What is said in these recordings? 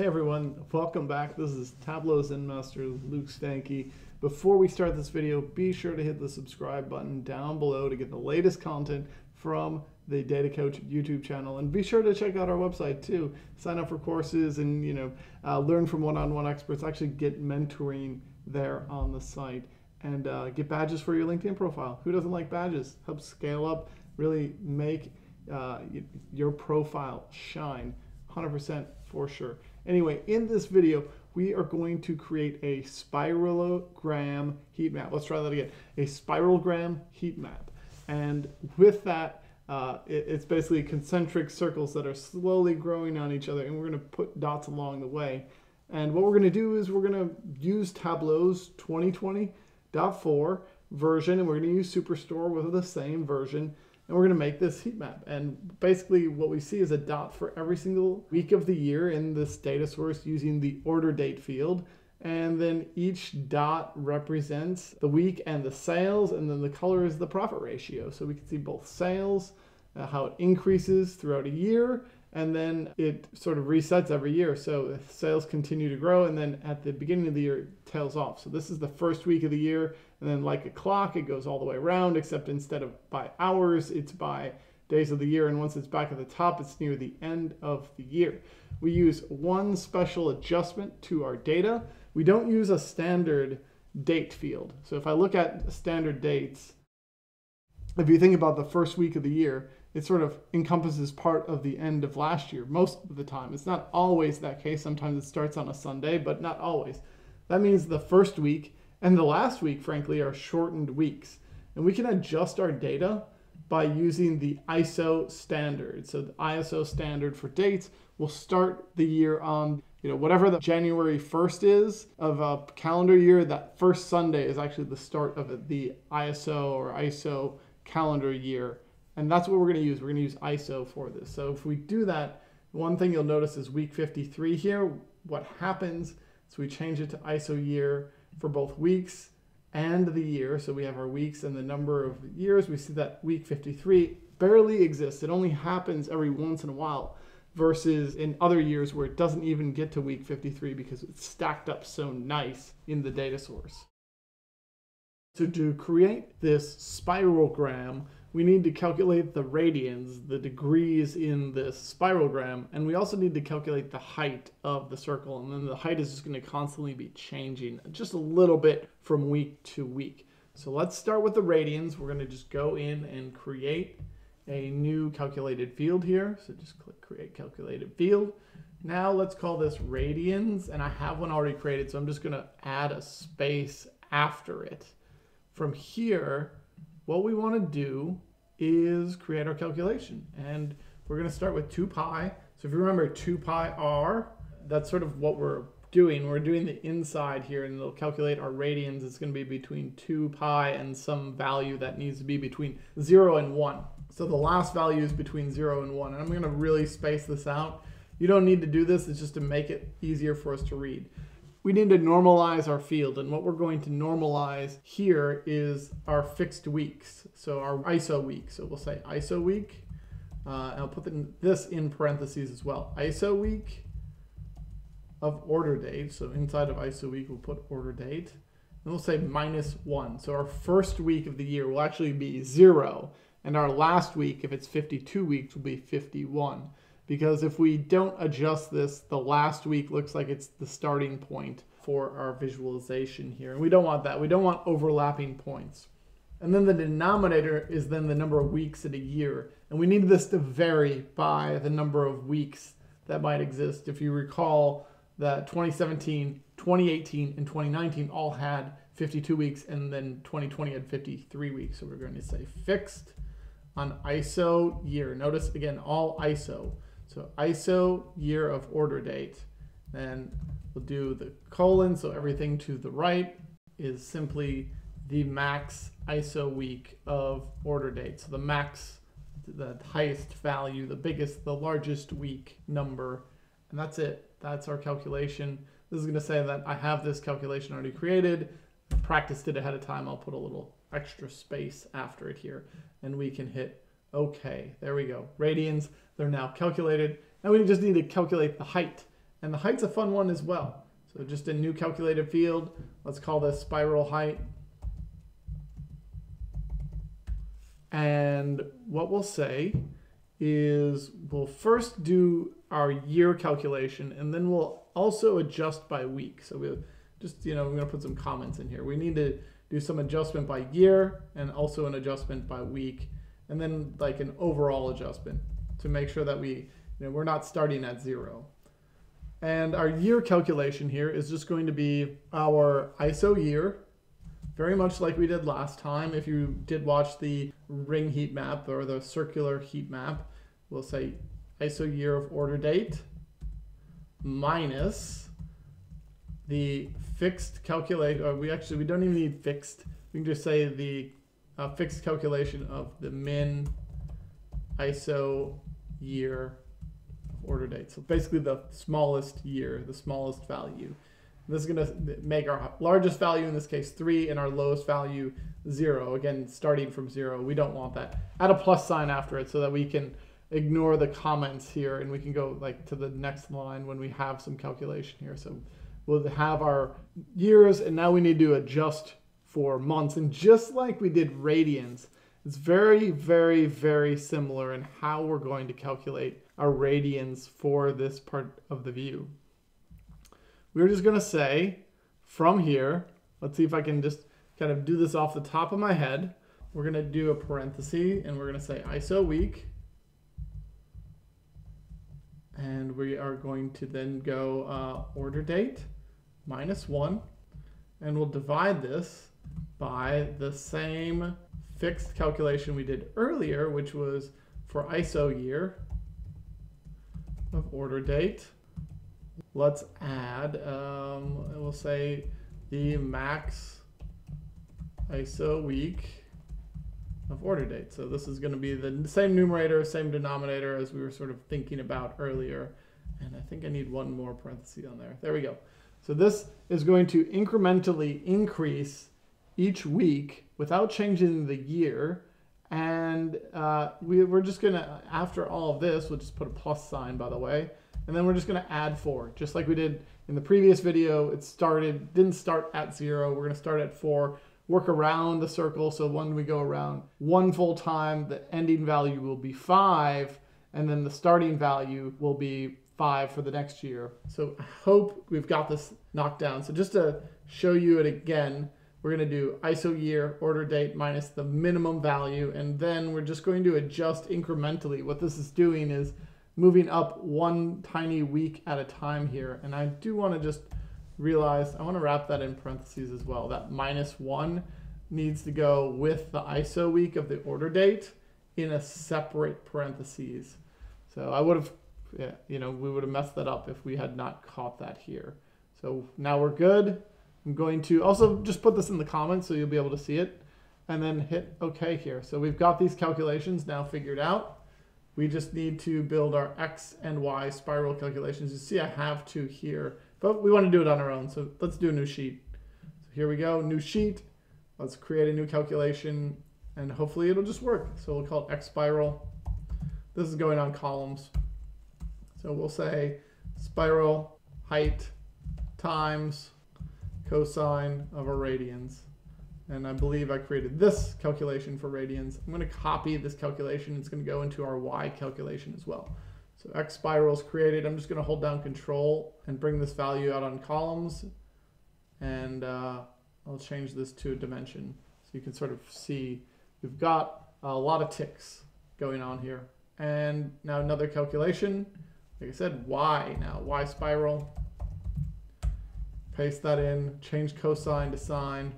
Hey everyone, welcome back. This is Tableau Zen Master, Luke Stanke. Before we start this video, be sure to hit the subscribe button down below to get the latest content from the DataCoach YouTube channel, and be sure to check out our website too. Sign up for courses and learn from one-on-one experts. Actually, get mentoring there on the site, and get badges for your LinkedIn profile. Who doesn't like badges? Help scale up, really make your profile shine. 100% for sure. Anyway, in this video, we are going to create a spiralogram heat map. Let's try that again. A spiralogram heat map. And with that, it's basically concentric circles that are slowly growing on each other, and we're going to put dots along the way. And what we're going to do is we're going to use Tableau's 2020.4 version, and we're going to use Superstore with the same version. And we're going to make this heat map. And basically what we see is a dot for every single week of the year in this data source using the order date field. And then each dot represents the week and the sales. And then the color is the profit ratio. So we can see both sales, how it increases throughout a year. And then it sort of resets every year. So if sales continue to grow, and then at the beginning of the year, it tails off. So this is the first week of the year. And then like a clock, it goes all the way around, except instead of by hours, it's by days of the year. And once it's back at the top, it's near the end of the year. We use one special adjustment to our data. We don't use a standard date field. So if I look at standard dates, if you think about the first week of the year, it sort of encompasses part of the end of last year most of the time. It's not always that case. Sometimes it starts on a Sunday, but not always. That means the first week and the last week, frankly, are shortened weeks. And we can adjust our data by using the ISO standard. So the ISO standard for dates will start the year on whatever the January 1st is of a calendar year. That first Sunday is actually the start of the ISO or ISO calendar year. And that's what we're going to use. We're going to use ISO for this. So if we do that, one thing you'll notice is week 53 here. What happens is we change it to ISO year for both weeks and the year. So we have our weeks and the number of years. We see that week 53 barely exists. It only happens every once in a while versus in other years where it doesn't even get to week 53 because it's stacked up so nice in the data source. So to create this spiralgram, we need to calculate the radians, the degrees in this spiralgram, and we also need to calculate the height of the circle. And then the height is just going to constantly be changing just a little bit from week to week. So let's start with the radians. We're going to just go in and create a new calculated field here. So just click create calculated field. Now let's call this radians, and I have one already created, so I'm just going to add a space after it. From here, what we want to do is create our calculation, and we're going to start with 2 pi. So if you remember 2 pi r, that's sort of what we're doing. We're doing the inside here, and it'll calculate our radians. It's going to be between 2 pi and some value that needs to be between 0 and 1. So the last value is between 0 and 1, and I'm going to really space this out. You don't need to do this. It's just to make it easier for us to read. We need to normalize our field, and what we're going to normalize here is our fixed weeks, so our ISO week. So we'll say ISO week, and I'll put this in parentheses as well. ISO week of order date, so inside of ISO week, we'll put order date, and we'll say -1. So our first week of the year will actually be 0, and our last week, if it's 52 weeks, will be 51. Because if we don't adjust this, the last week looks like it's the starting point for our visualization here. And we don't want that. We don't want overlapping points. And then the denominator is then the number of weeks in a year. And we need this to vary by the number of weeks that might exist. If you recall that 2017, 2018, and 2019 all had 52 weeks, and then 2020 had 53 weeks. So we're going to say fixed on ISO year. Notice again, all ISO. So ISO year of order date, then we'll do the colon. So everything to the right is simply the max ISO week of order date. So the max, the highest value, the biggest, the largest week number, and that's it. That's our calculation. This is going to say that I have this calculation already created. I practiced it ahead of time. I'll put a little extra space after it here, and we can hit OK. There we go. Radians. They're now calculated. Now we just need to calculate the height. And the height's a fun one as well. So just a new calculated field. Let's call this spiral height. And what we'll say is we'll first do our year calculation, and then we'll also adjust by week. So we'll just, we're gonna put some comments in here. We need to do some adjustment by year and also an adjustment by week, and then like an overall adjustment to make sure that we, we're not starting at zero. And our year calculation here is just going to be our ISO year, very much like we did last time. If you did watch the ring heat map or the circular heat map, we'll say ISO year of order date minus the fixed calculation. We don't even need fixed. We can just say the fixed calculation of the min ISO year of order date. So basically the smallest year, the smallest value. This is going to make our largest value, in this case, 3, and our lowest value 0. Again, starting from 0, we don't want that. Add a plus sign after it so that we can ignore the comments here, and we can go like to the next line when we have some calculation here. So we'll have our years, and now we need to adjust for months. And just like we did radians, it's very, very, very similar in how we're going to calculate our radians for this part of the view. We're just going to say from here, let's see if I can just kind of do this off the top of my head. We're going to do a parenthesis, and we're going to say ISO week. And we are going to then go order date minus 1. And we'll divide this by the same fixed calculation we did earlier, which was for ISO year of order date. Let's add, we'll say the max ISO week of order date. So this is going to be the same numerator, same denominator as we were sort of thinking about earlier. And I think I need one more parenthesis on there. There we go. So this is going to incrementally increase each week without changing the year. And we're just going to, after all of this, we'll just put a plus sign, by the way. And then we're just going to add 4, just like we did in the previous video. It didn't start at 0. We're going to start at 4, work around the circle. So when we go around 1 full time, the ending value will be 5. And then the starting value will be 5 for the next year. So I hope we've got this knocked down. So just to show you it again, we're going to do ISO year, order date minus the minimum value. And then we're just going to adjust incrementally. What this is doing is moving up one tiny week at a time here. And I do want to just realize, I want to wrap that in parentheses as well. That -1 needs to go with the ISO week of the order date in a separate parentheses. So I would have, we would have messed that up if we had not caught that here. So now we're good. I'm going to also just put this in the comments so you'll be able to see it, and then hit OK here. So we've got these calculations now figured out. We just need to build our X and Y spiral calculations. You see I have 2 here, but we want to do it on our own. So let's do a new sheet. So here we go, new sheet. Let's create a new calculation, and hopefully it'll just work. So we'll call it X spiral. This is going on columns. So we'll say spiral height times cosine of our radians. And I believe I created this calculation for radians. I'm going to copy this calculation. It's going to go into our Y calculation as well. So X spiral is created. I'm just going to hold down Control and bring this value out on columns. And I'll change this to a dimension. So you can sort of see we've got a lot of ticks going on here. And now another calculation. Like I said, Y now, Y spiral. Paste that in, change cosine to sine.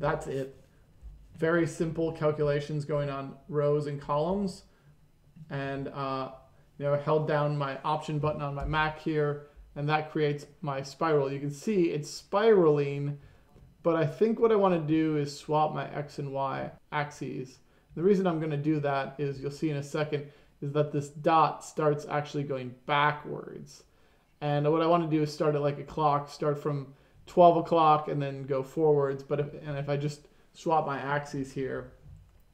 That's it. Very simple calculations going on rows and columns. And held down my option button on my Mac here, and that creates my spiral. You can see it's spiraling, but I think what I want to do is swap my X and Y axes. The reason I'm going to do that is, you'll see in a second, is that this dot starts actually going backwards. And what I want to do is start it like a clock, start from 12 o'clock and then go forwards. But if I just swap my axes here,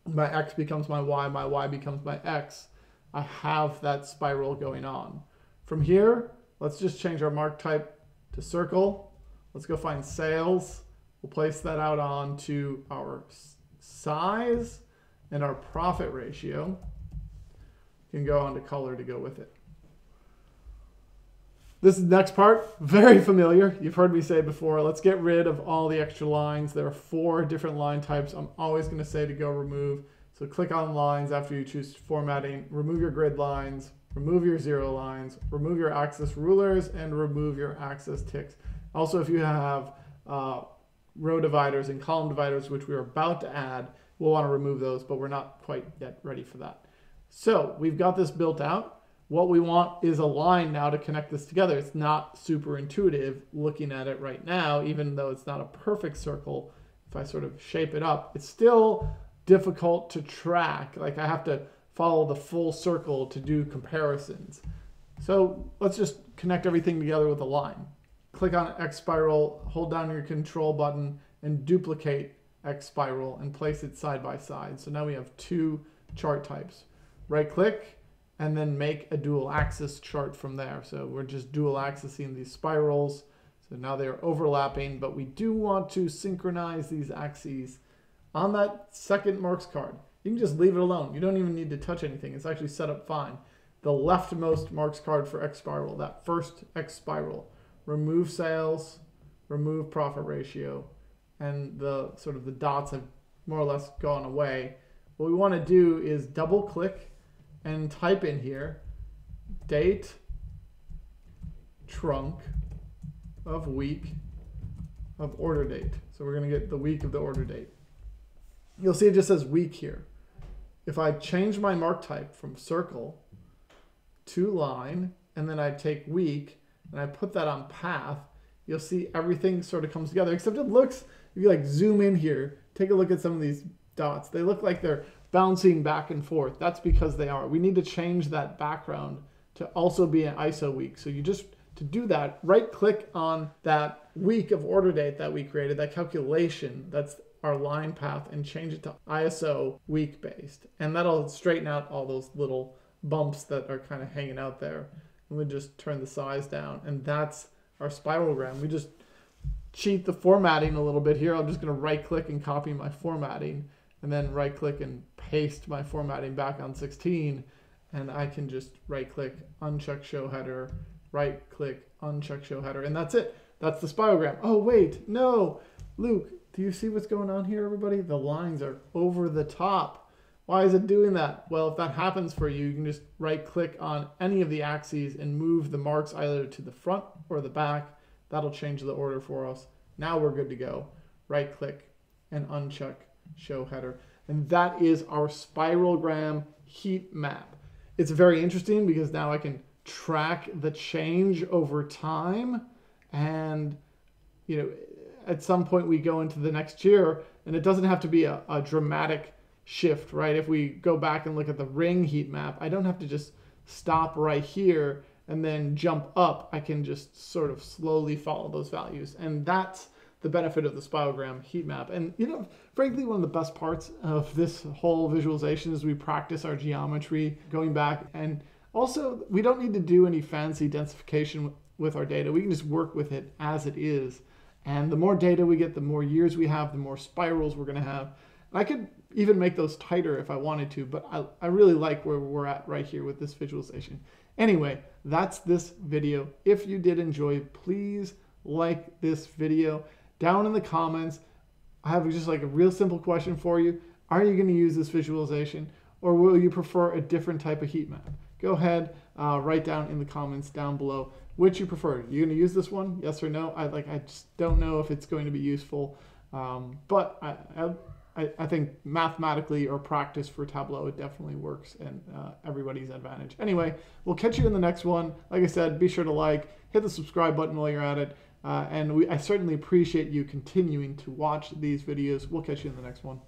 my X becomes my Y becomes my X, I have that spiral going on. From here, Let's just change our mark type to circle. Let's go find sales. We'll place that out onto our size and our profit ratio. You can go on to color to go with it. This next part, very familiar. You've heard me say before, let's get rid of all the extra lines. There are 4 different line types. I'm always going to say to go remove. So click on lines after you choose formatting, remove your grid lines, remove your zero lines, remove your axis rulers, and remove your axis ticks. Also, if you have row dividers and column dividers, which we are about to add, we'll want to remove those, but we're not quite yet ready for that. So we've got this built out. What we want is a line now to connect this together. It's not super intuitive looking at it right now, even though it's not a perfect circle. If I sort of shape it up, it's still difficult to track. Like I have to follow the full circle to do comparisons. So let's just connect everything together with a line. Click on X spiral, hold down your control button and duplicate X spiral and place it side by side. So now we have 2 chart types. Right click and then make a dual axis chart from there. So we're just dual axising these spirals. So now they're overlapping, but we do want to synchronize these axes on that second marks card. You can just leave it alone. You don't even need to touch anything. It's actually set up fine. The leftmost marks card for X spiral, that first X spiral, remove sales, remove profit ratio, and the sort of the dots have more or less gone away. What we want to do is double click and type in here, date trunk of week of order date. So we're going to get the week of the order date. You'll see it just says week here. If I change my mark type from circle to line, and then I take week and I put that on path, you'll see everything sort of comes together, except it looks, if you like zoom in here, take a look at some of these dots. They look like they're bouncing back and forth. That's because they are. We need to change that background to also be an ISO week. So you just, to do that, right click on that week of order date that we created, that calculation, that's our line path, and change it to ISO week based. And that'll straighten out all those little bumps that are kind of hanging out there. And we just turn the size down, and that's our spiralgram. We just cheat the formatting a little bit here. I'm just gonna right click and copy my formatting, and then right click and paste my formatting back on 16. And I can just right click, uncheck show header, right click, uncheck show header, and that's it. That's the spiralgram. Oh wait, no, Luke, do you see what's going on here, everybody? The lines are over the top. Why is it doing that? Well, if that happens for you, you can just right click on any of the axes and move the marks either to the front or the back. That'll change the order for us. Now we're good to go. Right click and uncheck show header. And that is our spiralgram heat map. It's very interesting because now I can track the change over time, and you know, at some point we go into the next year, and it doesn't have to be a dramatic shift, right? If we go back and look at the ring heat map, I don't have to just stop right here and then jump up. I can just sort of slowly follow those values. And that's the benefit of the spiralgram heat map. And you know, frankly, one of the best parts of this whole visualization is we practice our geometry going back. And also, we don't need to do any fancy densification with our data. We can just work with it as it is. And the more data we get, the more years we have, the more spirals we're going to have. And I could even make those tighter if I wanted to, but I really like where we're at right here with this visualization. Anyway, that's this video. If you did enjoy, please like this video. Down in the comments, I have just like a real simple question for you. Are you going to use this visualization, or will you prefer a different type of heat map? Go ahead, write down in the comments down below which you prefer. You're going to use this one, yes or no? I just don't know if it's going to be useful, but I think mathematically or practice for Tableau, it definitely works, and everybody's advantage. Anyway, we'll catch you in the next one. Like I said, be sure to like, hit the subscribe button while you're at it, and I certainly appreciate you continuing to watch these videos. We'll catch you in the next one.